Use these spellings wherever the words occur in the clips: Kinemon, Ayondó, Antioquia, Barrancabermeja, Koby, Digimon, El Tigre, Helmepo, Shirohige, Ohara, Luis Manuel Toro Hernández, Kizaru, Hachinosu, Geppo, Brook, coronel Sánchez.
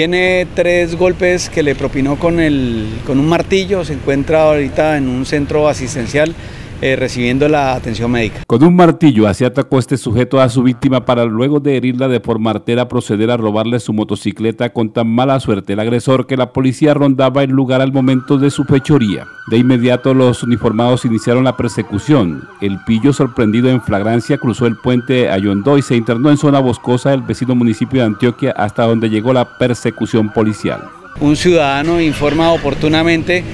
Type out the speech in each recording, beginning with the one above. Tiene tres golpes que le propinó con un martillo. Se encuentra ahorita en un centro asistencial recibiendo la atención médica. Con un martillo así atacó este sujeto a su víctima para luego de herirla de forma artera proceder a robarle su motocicleta con tan mala suerte el agresor que la policía rondaba el lugar al momento de su fechoría. De inmediato los uniformados iniciaron la persecución. El pillo, sorprendido en flagrancia, cruzó el puente Ayondó y se internó en zona boscosa del vecino municipio de Antioquia hasta donde llegó la persecución policial. Un ciudadano informa oportunamente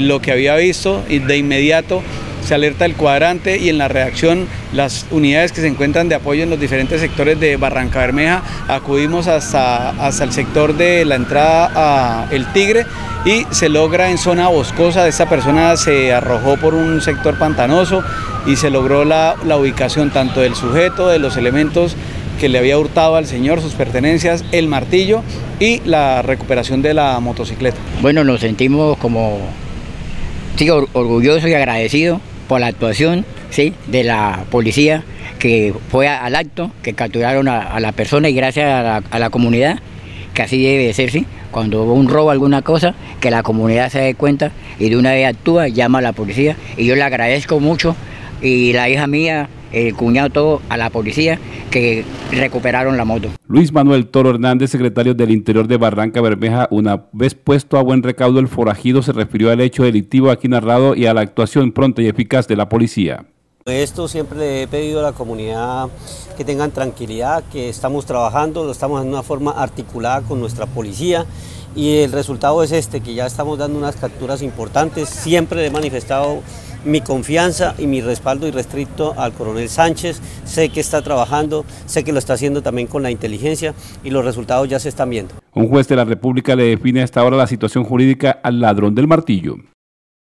lo que había visto y de inmediato se alerta el cuadrante y en la reacción las unidades que se encuentran de apoyo en los diferentes sectores de Barrancabermeja acudimos hasta el sector de la entrada a El Tigre y se logra en zona boscosa. Esta persona se arrojó por un sector pantanoso y se logró la ubicación tanto del sujeto, de los elementos que le había hurtado al señor, sus pertenencias, el martillo y la recuperación de la motocicleta. Bueno, nos sentimos como orgulloso y agradecido por la actuación de la policía que fue al acto, que capturaron a la persona y gracias a la comunidad, que así debe de ser, cuando hubo un robo alguna cosa, que la comunidad se dé cuenta y de una vez actúa, llama a la policía y yo le agradezco mucho y la hija mía, el cuñado, todo a la policía que recuperaron la moto. Luis Manuel Toro Hernández, secretario del Interior de Barrancabermeja, una vez puesto a buen recaudo el forajido, se refirió al hecho delictivo aquí narrado y a la actuación pronta y eficaz de la policía. Esto siempre le he pedido a la comunidad que tengan tranquilidad, que estamos trabajando, lo estamos en una forma articulada con nuestra policía y el resultado es este, que ya estamos dando unas capturas importantes. Siempre le he manifestado mi confianza y mi respaldo irrestricto al coronel Sánchez. Sé que está trabajando, sé que lo está haciendo también con la inteligencia y los resultados ya se están viendo. Un juez de la República le define hasta ahora la situación jurídica al ladrón del martillo.